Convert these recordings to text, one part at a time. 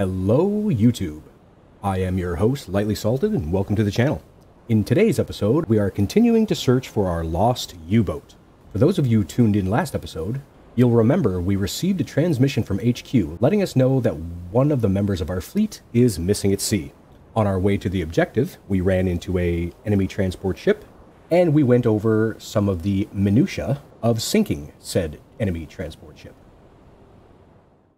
Hello, YouTube. I am your host, Lightly Salted, and welcome to the channel. In today's episode, we are continuing to search for our lost U-boat. For those of you tuned in last episode, you'll remember we received a transmission from HQ letting us know that one of the members of our fleet is missing at sea. On our way to the objective, we ran into an enemy transport ship, and we went over some of the minutiae of sinking said enemy transport ship.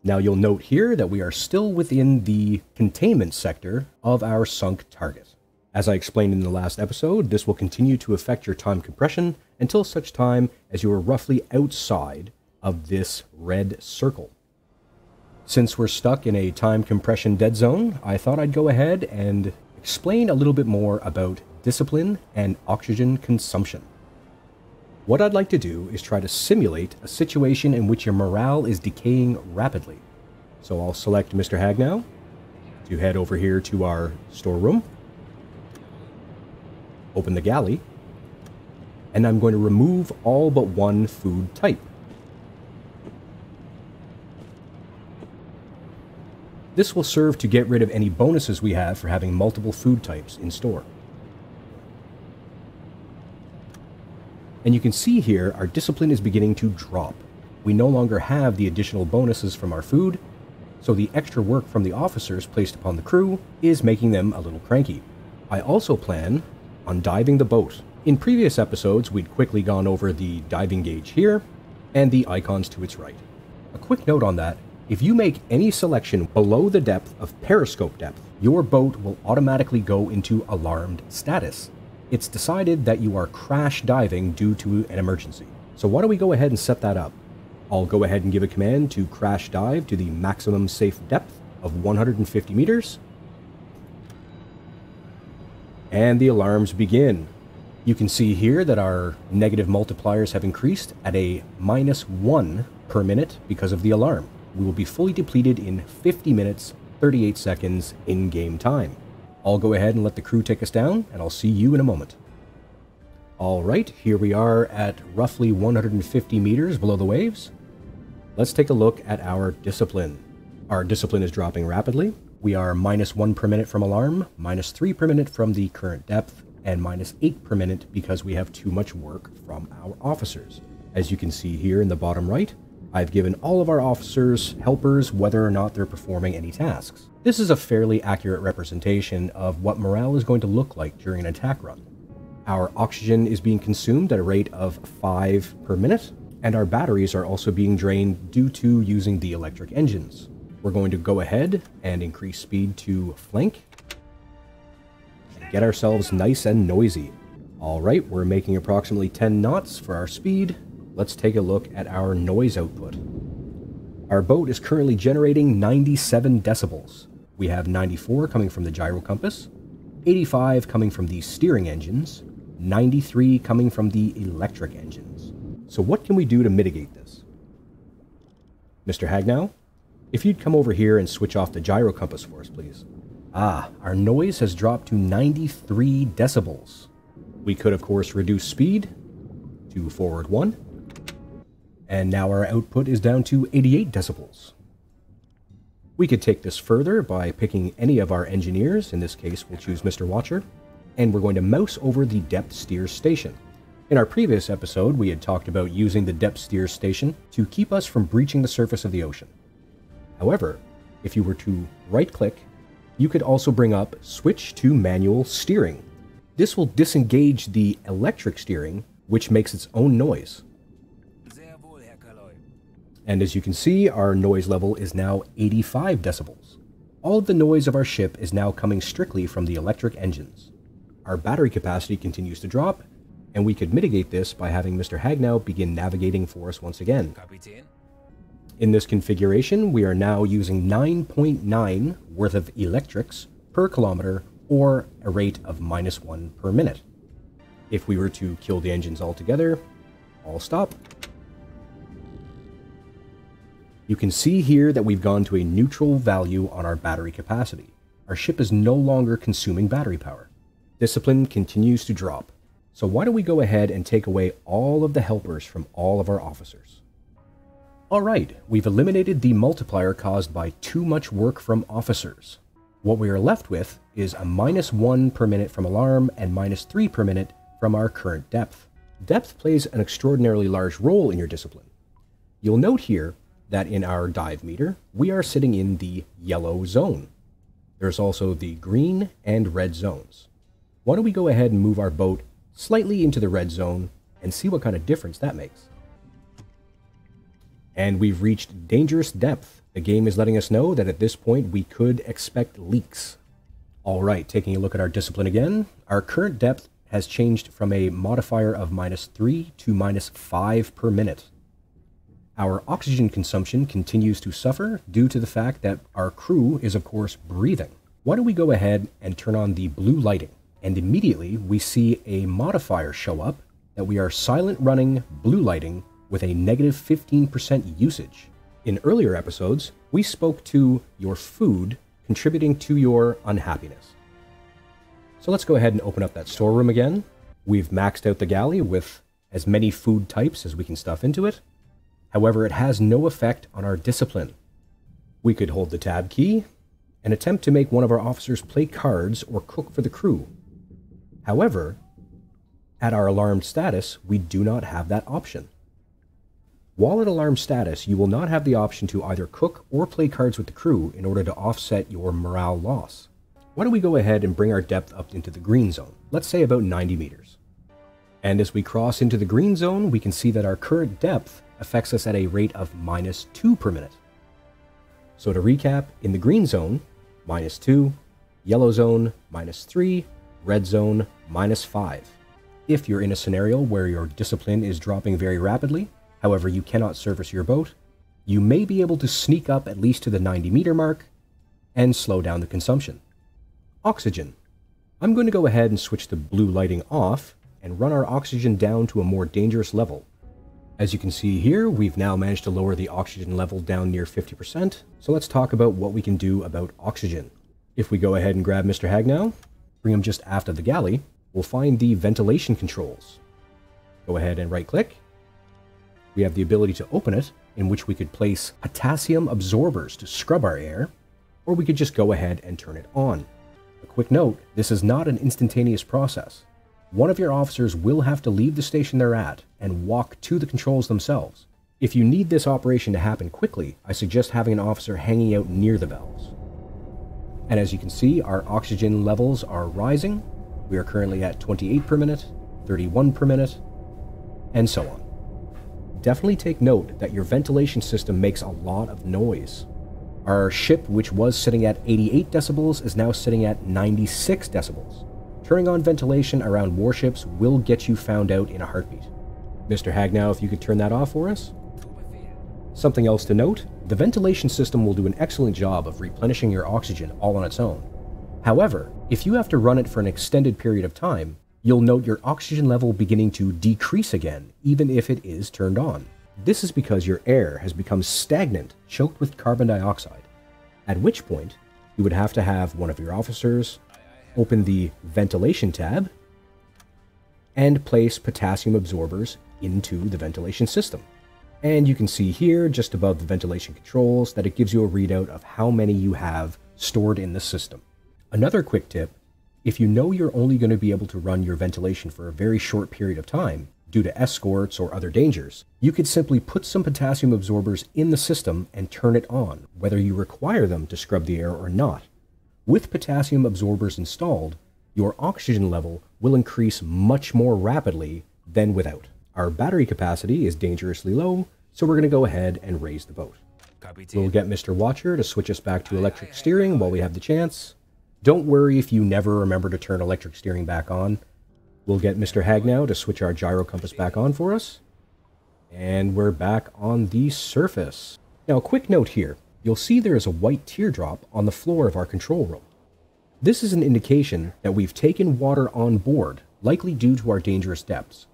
Now you'll note here that we are still within the containment sector of our sunk target. As I explained in the last episode, this will continue to affect your time compression until such time as you are roughly outside of this red circle. Since we're stuck in a time compression dead zone, I thought I'd go ahead and explain a little bit more about discipline and oxygen consumption. What I'd like to do is try to simulate a situation in which your morale is decaying rapidly. So I'll select Mr. Hagenow to head over here to our storeroom, open the galley, and I'm going to remove all but one food type. This will serve to get rid of any bonuses we have for having multiple food types in store. And you can see here, our discipline is beginning to drop. We no longer have the additional bonuses from our food, so the extra work from the officers placed upon the crew is making them a little cranky. I also plan on diving the boat. In previous episodes, we'd quickly gone over the diving gauge here and the icons to its right. A quick note on that, if you make any selection below the depth of periscope depth, your boat will automatically go into alarmed status. It's decided that you are crash diving due to an emergency. So why don't we go ahead and set that up? I'll go ahead and give a command to crash dive to the maximum safe depth of 150 meters. And the alarms begin. You can see here that our negative multipliers have increased at a -1 per minute because of the alarm. We will be fully depleted in 50 minutes, 38 seconds in game time. I'll go ahead and let the crew take us down, and I'll see you in a moment. All right, here we are at roughly 150 meters below the waves. Let's take a look at our discipline. Our discipline is dropping rapidly. We are -1 per minute from alarm, -3 per minute from the current depth, and -8 per minute because we have too much work from our officers. As you can see here in the bottom right, I've given all of our officers helpers whether or not they're performing any tasks. This is a fairly accurate representation of what morale is going to look like during an attack run. Our oxygen is being consumed at a rate of 5 per minute, and our batteries are also being drained due to using the electric engines. We're going to go ahead and increase speed to flank and get ourselves nice and noisy. All right, we're making approximately 10 knots for our speed. Let's take a look at our noise output. Our boat is currently generating 97 decibels. We have 94 coming from the gyro compass, 85 coming from the steering engines, 93 coming from the electric engines. So what can we do to mitigate this? Mr. Hagenow, if you'd come over here and switch off the gyro compass for us, please. Ah, our noise has dropped to 93 decibels. We could, of course, reduce speed to forward 1. And now our output is down to 88 decibels. We could take this further by picking any of our engineers. In this case, we'll choose Mr. Watcher, and we're going to mouse over the depth steer station. In our previous episode, we had talked about using the depth steer station to keep us from breaching the surface of the ocean. However, if you were to right-click, you could also bring up Switch to Manual Steering. This will disengage the electric steering, which makes its own noise. And as you can see, our noise level is now 85 decibels. All of the noise of our ship is now coming strictly from the electric engines. Our battery capacity continues to drop, and we could mitigate this by having Mr. Hagenow begin navigating for us once again. In this configuration, we are now using 9.9 worth of electrics per kilometer, or a rate of -1 per minute. If we were to kill the engines altogether, all stop. You can see here that we've gone to a neutral value on our battery capacity. Our ship is no longer consuming battery power. Discipline continues to drop. So why don't we go ahead and take away all of the helpers from all of our officers? Alright, we've eliminated the multiplier caused by too much work from officers. What we are left with is a -1 per minute from alarm and -3 per minute from our current depth. Depth plays an extraordinarily large role in your discipline. You'll note here that in our dive meter, we are sitting in the yellow zone. There's also the green and red zones. Why don't we go ahead and move our boat slightly into the red zone and see what kind of difference that makes. And we've reached dangerous depth. The game is letting us know that at this point we could expect leaks. Alright, taking a look at our discipline again. Our current depth has changed from a modifier of -3 to -5 per minute. Our oxygen consumption continues to suffer due to the fact that our crew is of course breathing. Why don't we go ahead and turn on the blue lighting? And immediately we see a modifier show up that we are silent running blue lighting with a -15% usage. In earlier episodes, we spoke to your food contributing to your unhappiness. So let's go ahead and open up that storeroom again. We've maxed out the galley with as many food types as we can stuff into it. However, it has no effect on our discipline. We could hold the tab key and attempt to make one of our officers play cards or cook for the crew. However, at our alarmed status, we do not have that option. While at alarm status, you will not have the option to either cook or play cards with the crew in order to offset your morale loss. Why don't we go ahead and bring our depth up into the green zone, let's say about 90 meters. And as we cross into the green zone, we can see that our current depth affects us at a rate of -2 per minute. So to recap, in the green zone, -2, yellow zone, -3, red zone, -5. If you're in a scenario where your discipline is dropping very rapidly, however, you cannot service your boat, you may be able to sneak up at least to the 90-meter mark and slow down the consumption. Oxygen. I'm going to go ahead and switch the blue lighting off and run our oxygen down to a more dangerous level. As you can see here, we've now managed to lower the oxygen level down near 50%, so let's talk about what we can do about oxygen. If we go ahead and grab Mr. Hagenow, bring him just aft of the galley, we'll find the ventilation controls. Go ahead and right-click. We have the ability to open it, in which we could place potassium absorbers to scrub our air, or we could just go ahead and turn it on. A quick note, this is not an instantaneous process. One of your officers will have to leave the station they're at and walk to the controls themselves. If you need this operation to happen quickly, I suggest having an officer hanging out near the valves. And as you can see, our oxygen levels are rising. We are currently at 28 per minute, 31 per minute, and so on. Definitely take note that your ventilation system makes a lot of noise. Our ship, which was sitting at 88 decibels, is now sitting at 96 decibels. Turning on ventilation around warships will get you found out in a heartbeat. Mr. Hagenow, if you could turn that off for us. Something else to note, the ventilation system will do an excellent job of replenishing your oxygen all on its own. However, if you have to run it for an extended period of time, you'll note your oxygen level beginning to decrease again, even if it is turned on. This is because your air has become stagnant, choked with carbon dioxide, at which point you would have to have one of your officers open the ventilation tab and place potassium absorbers into the ventilation system. And you can see here, just above the ventilation controls, that it gives you a readout of how many you have stored in the system. Another quick tip, if you know you're only going to be able to run your ventilation for a very short period of time, due to escorts or other dangers, you could simply put some potassium absorbers in the system and turn it on, whether you require them to scrub the air or not. With potassium absorbers installed, your oxygen level will increase much more rapidly than without. Our battery capacity is dangerously low, so we're going to go ahead and raise the boat. We'll get Mr. Watcher to switch us back to electric steering while we have the chance. Don't worry if you never remember to turn electric steering back on. We'll get Mr. Hagenow to switch our gyro compass back on for us. And we're back on the surface. Now a quick note here. You'll see there is a white teardrop on the floor of our control room. This is an indication that we've taken water on board, likely due to our dangerous depths.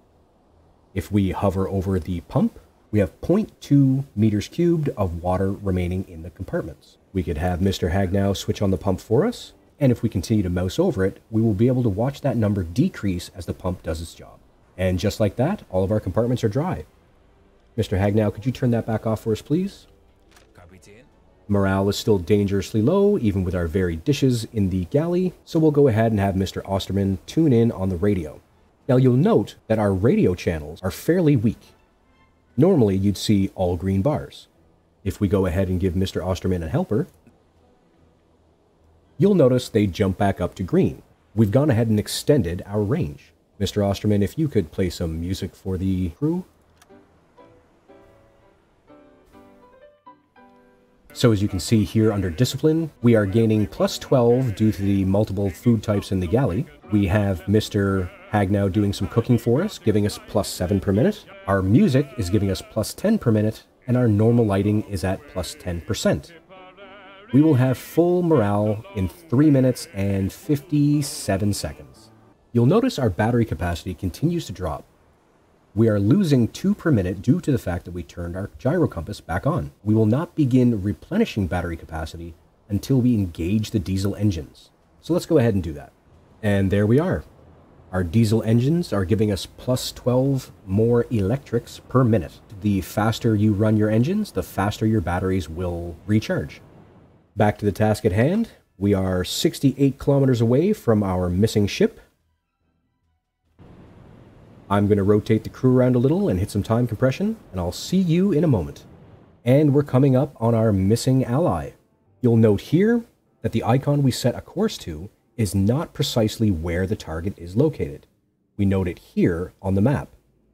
If we hover over the pump, we have 0.2 meters cubed of water remaining in the compartments. We could have Mr. Hagenow switch on the pump for us. And if we continue to mouse over it, we will be able to watch that number decrease as the pump does its job. And just like that, all of our compartments are dry. Mr. Hagenow, could you turn that back off for us, please? Morale is still dangerously low, even with our varied dishes in the galley, so we'll go ahead and have Mr. Osterman tune in on the radio. Now you'll note that our radio channels are fairly weak. Normally you'd see all green bars. If we go ahead and give Mr. Osterman a helper, you'll notice they jump back up to green. We've gone ahead and extended our range. Mr. Osterman, if you could play some music for the crew. So as you can see here under discipline, we are gaining plus 12 due to the multiple food types in the galley. We have Mr. Hagenow doing some cooking for us, giving us plus 7 per minute. Our music is giving us plus 10 per minute, and our normal lighting is at plus 10%. We will have full morale in 3 minutes and 57 seconds. You'll notice our battery capacity continues to drop. We are losing 2 per minute due to the fact that we turned our gyro compass back on. We will not begin replenishing battery capacity until we engage the diesel engines. So let's go ahead and do that. And there we are. Our diesel engines are giving us plus 12 more electrics per minute. The faster you run your engines, the faster your batteries will recharge. Back to the task at hand. We are 68 kilometers away from our missing ship. I'm going to rotate the crew around a little and hit some time compression, and I'll see you in a moment. And we're coming up on our missing ally. You'll note here that the icon we set a course to is not precisely where the target is located. We note it here on the map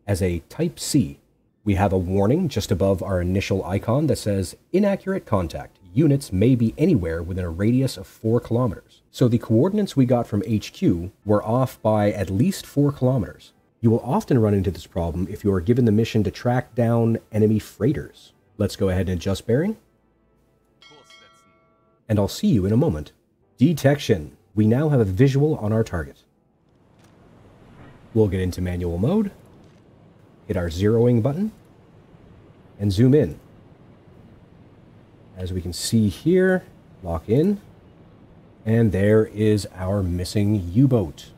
as a Type C. We have a warning just above our initial icon that says, "Inaccurate contact. Units may be anywhere within a radius of 4 kilometers." So the coordinates we got from HQ were off by at least 4 kilometers. You will often run into this problem if you are given the mission to track down enemy freighters. Let's go ahead and adjust bearing. And I'll see you in a moment. Detection. We now have a visual on our target. We'll get into manual mode. Hit our zeroing button. And zoom in. As we can see here, lock in. And there is our missing U-boat.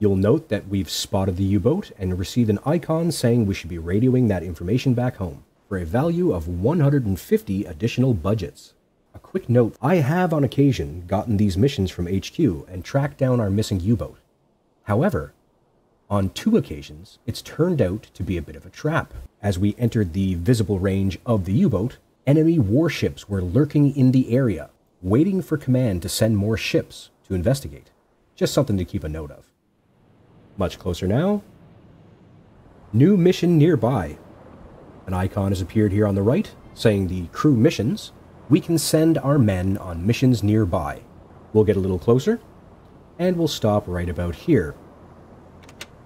You'll note that we've spotted the U-boat and received an icon saying we should be radioing that information back home for a value of 150 additional budgets. A quick note, I have on occasion gotten these missions from HQ and tracked down our missing U-boat. However, on 2 occasions, it's turned out to be a bit of a trap. As we entered the visible range of the U-boat, enemy warships were lurking in the area, waiting for command to send more ships to investigate. Just something to keep a note of. Much closer now. New mission nearby. An icon has appeared here on the right, saying the crew missions. We can send our men on missions nearby. We'll get a little closer, and we'll stop right about here.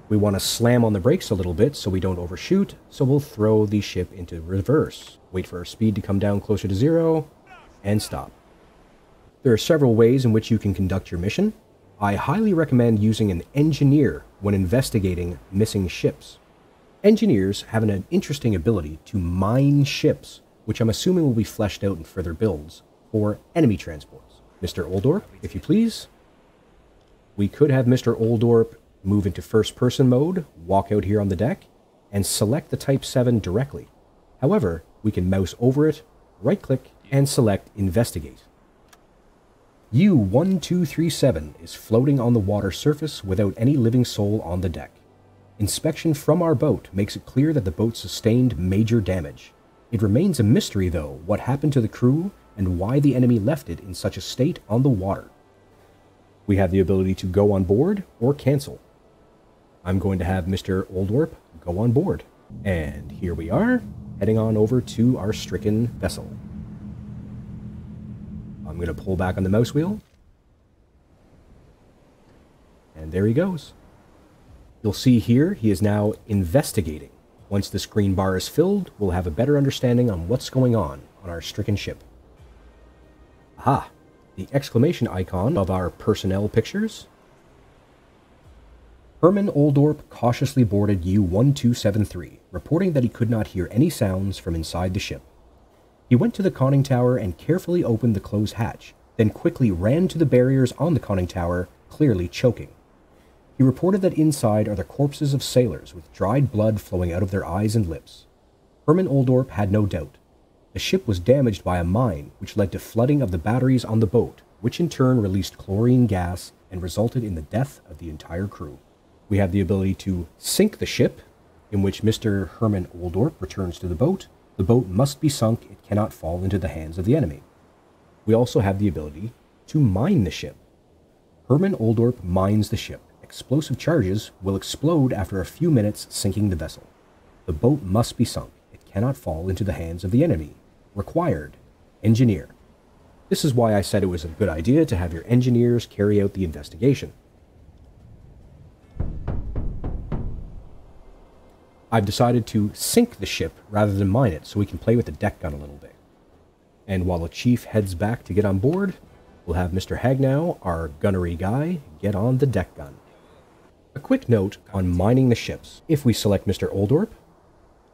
We want to slam on the brakes a little bit so we don't overshoot, so we'll throw the ship into reverse. Wait for our speed to come down closer to 0, and stop. There are several ways in which you can conduct your mission. I highly recommend using an engineer when investigating missing ships. Engineers have an interesting ability to mine ships, which I'm assuming will be fleshed out in further builds, for enemy transports. Mr. Oldorp, if you please. We could have Mr. Oldorp move into first-person mode, walk out here on the deck, and select the Type 7 directly. However, we can mouse over it, right-click, and select Investigate. U1237 is floating on the water surface without any living soul on the deck. Inspection from our boat makes it clear that the boat sustained major damage. It remains a mystery, though, what happened to the crew and why the enemy left it in such a state on the water. We have the ability to go on board or cancel. I'm going to have Mr. Oldorp go on board. And here we are, heading on over to our stricken vessel. I'm going to pull back on the mouse wheel. And there he goes. You'll see here he is now investigating. Once this green bar is filled, we'll have a better understanding on what's going on our stricken ship. Aha! The exclamation icon of our personnel pictures. Herman Oldorp cautiously boarded U1273, reporting that he could not hear any sounds from inside the ship. He went to the conning tower and carefully opened the closed hatch, then quickly ran to the barriers on the conning tower, clearly choking. He reported that inside are the corpses of sailors with dried blood flowing out of their eyes and lips. Herman Oldorp had no doubt. The ship was damaged by a mine, which led to flooding of the batteries on the boat, which in turn released chlorine gas and resulted in the death of the entire crew. We have the ability to sink the ship, in which Mr. Herman Oldorp returns to the boat. The boat must be sunk. It cannot fall into the hands of the enemy. We also have the ability to mine the ship. Herman Oldorp mines the ship. Explosive charges will explode after a few minutes, sinking the vessel. The boat must be sunk. It cannot fall into the hands of the enemy. Required. Engineer. This is why I said it was a good idea to have your engineers carry out the investigation. I've decided to sink the ship rather than mine it, so we can play with the deck gun a little bit. And while the chief heads back to get on board, we'll have Mr. Hagenow, our gunnery guy, get on the deck gun. A quick note on mining the ships. If we select Mr. Oldorp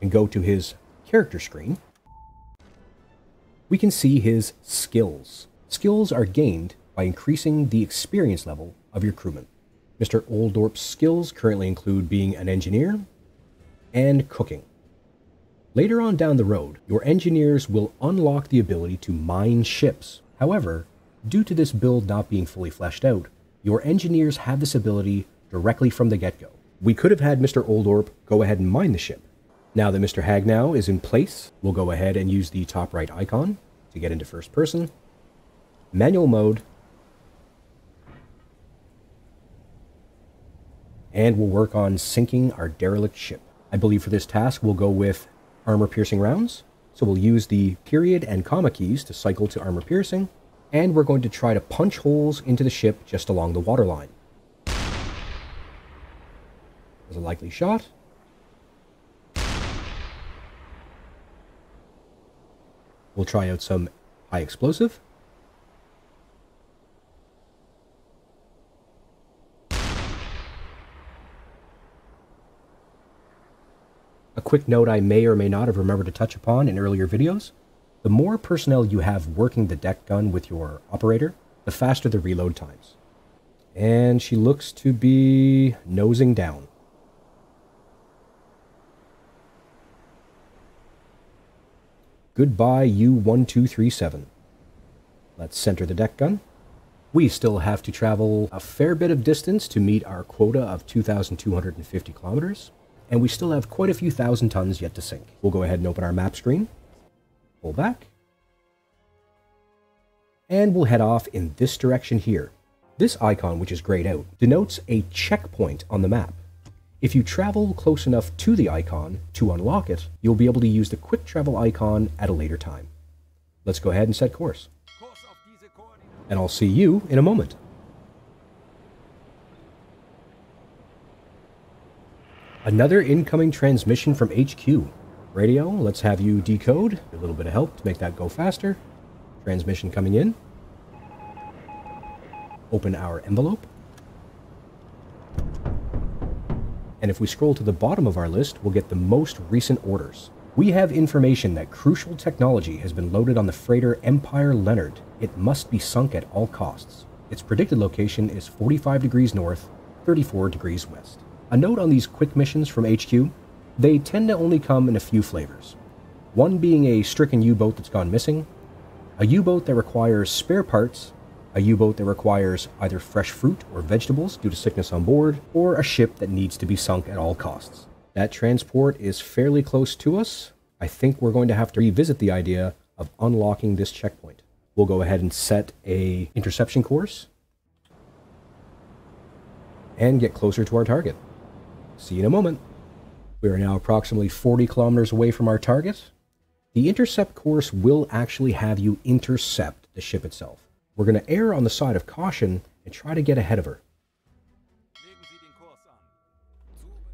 and go to his character screen, we can see his skills. Skills are gained by increasing the experience level of your crewman. Mr. Oldorp's skills currently include being an engineer and cooking. Later on down the road, your engineers will unlock the ability to mine ships. However, due to this build not being fully fleshed out, your engineers have this ability directly from the get-go. We could have had Mr. Oldorp go ahead and mine the ship. Now that Mr. Hagenow is in place, we'll go ahead and use the top right icon to get into first person, manual mode, and we'll work on sinking our derelict ship. I believe for this task we'll go with armor-piercing rounds, so we'll use the period and comma keys to cycle to armor-piercing, and we're going to try to punch holes into the ship just along the waterline. There's a likely shot. We'll try out some high explosive. A quick note I may or may not have remembered to touch upon in earlier videos. The more personnel you have working the deck gun with your operator, the faster the reload times. And she looks to be nosing down. Goodbye, U1237. Let's center the deck gun. We still have to travel a fair bit of distance to meet our quota of 2,250 kilometers, and we still have quite a few thousand tons yet to sink. We'll go ahead and open our map screen. Pull back, and we'll head off in this direction here. This icon, which is grayed out, denotes a checkpoint on the map. If you travel close enough to the icon to unlock it, you'll be able to use the quick travel icon at a later time. Let's go ahead and set course. And I'll see you in a moment. Another incoming transmission from HQ. Radio, let's have you decode. A little bit of help to make that go faster. Transmission coming in. Open our envelope. And if we scroll to the bottom of our list, we'll get the most recent orders. We have information that crucial technology has been loaded on the freighter Empire Leonard. It must be sunk at all costs. Its predicted location is 45 degrees north, 34 degrees west. A note on these quick missions from HQ. They tend to only come in a few flavors, one being a stricken U-boat that's gone missing, a U-boat that requires spare parts, a U-boat that requires either fresh fruit or vegetables due to sickness on board, or a ship that needs to be sunk at all costs. That transport is fairly close to us. I think we're going to have to revisit the idea of unlocking this checkpoint. We'll go ahead and set an interception course and get closer to our target. See you in a moment. We are now approximately 40 kilometers away from our target. The intercept course will actually have you intercept the ship itself. We're going to err on the side of caution and try to get ahead of her.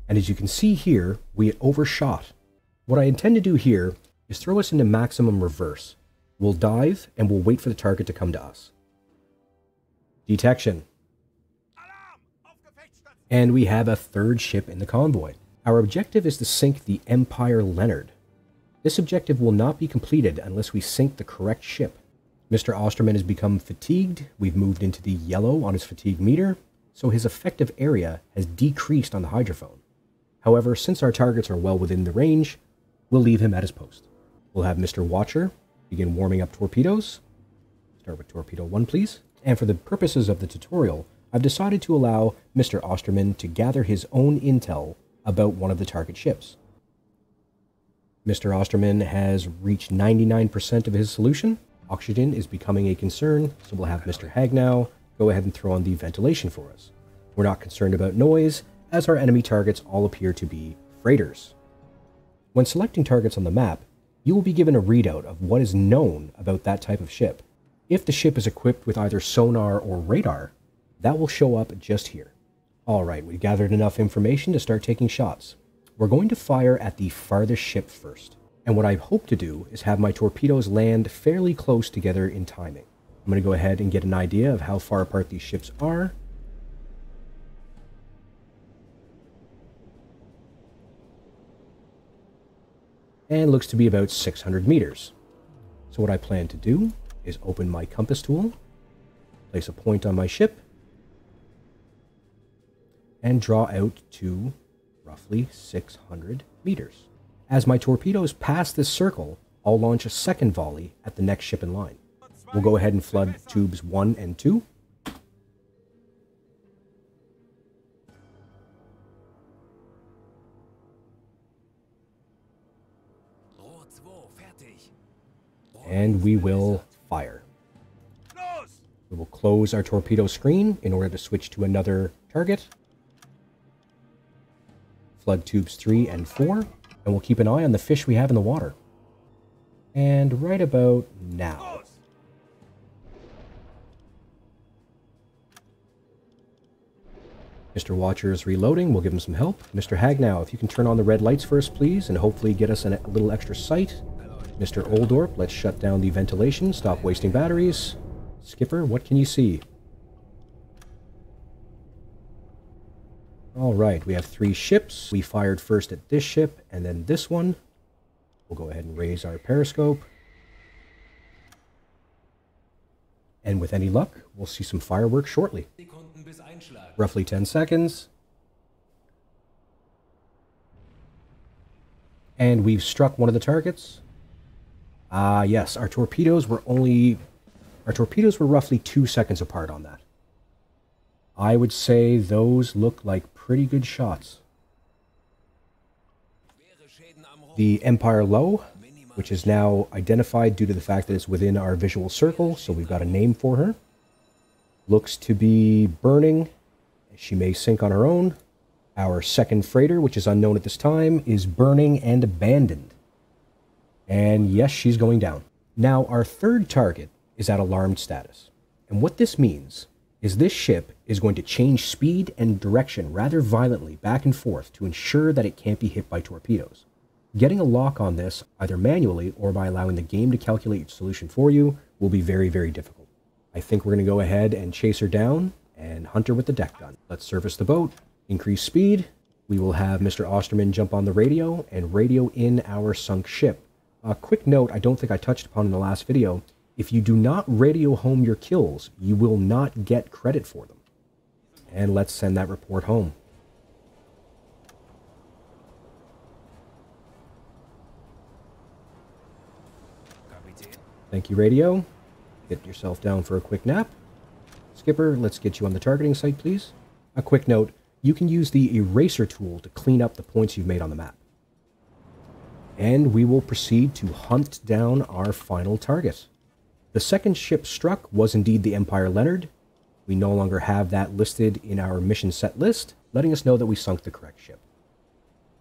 And as you can see here, we overshot. What I intend to do here is throw us into maximum reverse. We'll dive and we'll wait for the target to come to us. Detection. And we have a third ship in the convoy. Our objective is to sink the Empire Leonard. This objective will not be completed unless we sink the correct ship. Mr. Osterman has become fatigued. We've moved into the yellow on his fatigue meter, so his effective area has decreased on the hydrophone. However, since our targets are well within the range, we'll leave him at his post. We'll have Mr. Watcher begin warming up torpedoes. Start with torpedo 1, please. And for the purposes of the tutorial, I've decided to allow Mr. Osterman to gather his own intel about one of the target ships. Mr. Osterman has reached 99% of his solution. Oxygen is becoming a concern, so we'll have Mr. Hagenow go ahead and throw on the ventilation for us. We're not concerned about noise, as our enemy targets all appear to be freighters. When selecting targets on the map, you will be given a readout of what is known about that type of ship. If the ship is equipped with either sonar or radar, that will show up just here. Alright, we've gathered enough information to start taking shots. We're going to fire at the farthest ship first. And what I hope to do is have my torpedoes land fairly close together in timing. I'm going to go ahead and get an idea of how far apart these ships are. And looks to be about 600 meters. So what I plan to do is open my compass tool, place a point on my ship, and draw out to roughly 600 meters. As my torpedoes pass this circle, I'll launch a second volley at the next ship in line. We'll go ahead and flood tubes 1 and 2. And we will fire. We will close our torpedo screen in order to switch to another target. Flood tubes 3 and 4, and we'll keep an eye on the fish we have in the water. And right about now. Mr. Watcher is reloading, we'll give him some help. Mr. Hagenow, if you can turn on the red lights for us, please, and hopefully get us a little extra sight. Mr. Oldorp, let's shut down the ventilation, stop wasting batteries. Skipper, what can you see? Alright, we have 3 ships. We fired first at this ship, and then this one. We'll go ahead and raise our periscope. And with any luck, we'll see some fireworks shortly. Roughly 10 seconds. And we've struck one of the targets. Ah, yes, our torpedoes were roughly 2 seconds apart on that. I would say those look like pretty good shots. The Empire Low, which is now identified due to the fact that it's within our visual circle, so we've got a name for her, looks to be burning. She may sink on her own. Our second freighter, which is unknown at this time, is burning and abandoned. And yes, she's going down. Now, our third target is at alarmed status. And what this means is this ship is going to change speed and direction rather violently back and forth to ensure that it can't be hit by torpedoes. Getting a lock on this, either manually or by allowing the game to calculate your solution for you, will be very, very difficult. I think we're going to go ahead and chase her down and hunt her with the deck gun. Let's service the boat, increase speed. We will have Mr. Osterman jump on the radio and radio in our sunk ship. A quick note I don't think I touched upon in the last video. If you do not radio home your kills, you will not get credit for them. And let's send that report home. Thank you, radio. Get yourself down for a quick nap. Skipper, let's get you on the targeting site, please. A quick note, you can use the eraser tool to clean up the points you've made on the map. And we will proceed to hunt down our final target. The second ship struck was indeed the Empire Leonard. We no longer have that listed in our mission set list, letting us know that we sunk the correct ship.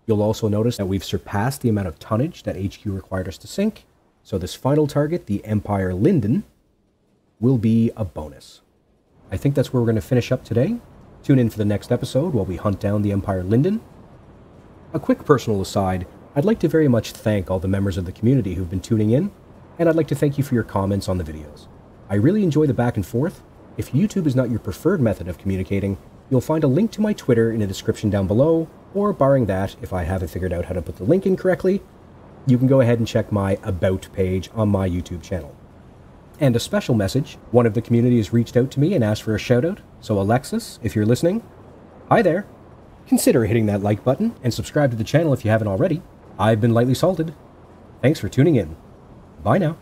You'll also notice that we've surpassed the amount of tonnage that HQ required us to sink, so this final target, the Empire Linden, will be a bonus. I think that's where we're going to finish up today. Tune in for the next episode while we hunt down the Empire Linden. A quick personal aside, I'd like to very much thank all the members of the community who've been tuning in, and I'd like to thank you for your comments on the videos. I really enjoy the back and forth. If YouTube is not your preferred method of communicating, you'll find a link to my Twitter in the description down below, or barring that, if I haven't figured out how to put the link in correctly, you can go ahead and check my About page on my YouTube channel. And a special message, one of the community has reached out to me and asked for a shout out, So Alexis, if you're listening, hi there. Consider hitting that like button and subscribe to the channel if you haven't already. I've been Lightly Salted. Thanks for tuning in. Bye now.